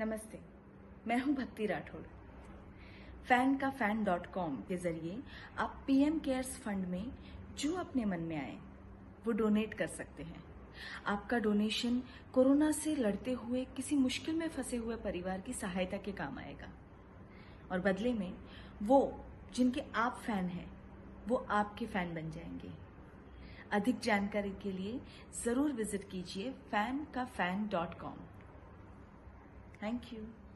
नमस्ते, मैं हूं भक्ति राठौड़। फैन का फैन .com के जरिए आप पीएम केयर्स फंड में जो अपने मन में आए वो डोनेट कर सकते हैं। आपका डोनेशन कोरोना से लड़ते हुए किसी मुश्किल में फंसे हुए परिवार की सहायता के काम आएगा और बदले में वो जिनके आप फैन हैं वो आपके फैन बन जाएंगे। अधिक जानकारी के लिए जरूर विजिट कीजिए फैन का फैन .com। Thank you.